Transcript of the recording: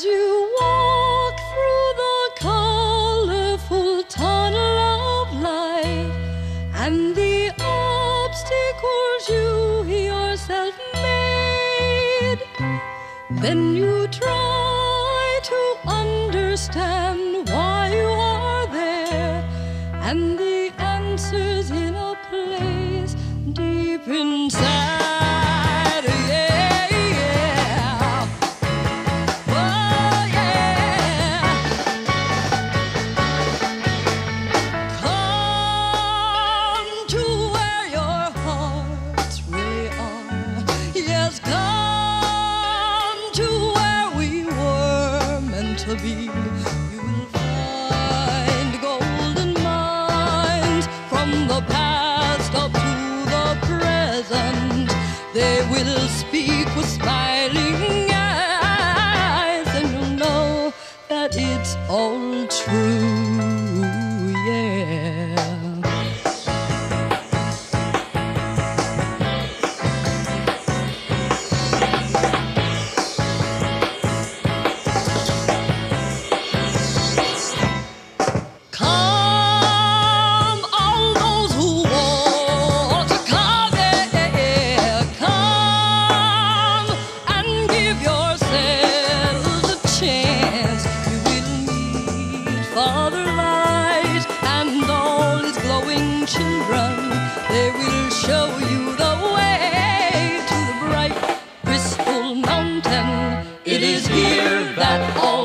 As you walk through the colorful tunnel of life and the obstacles you yourself made, then you try to understand why you are there, and the answers in a place deep inside. To be, you will find golden mines from the past up to the present. They will speak with smiling eyes, and you'll know that it's all true. Yeah. It is here that all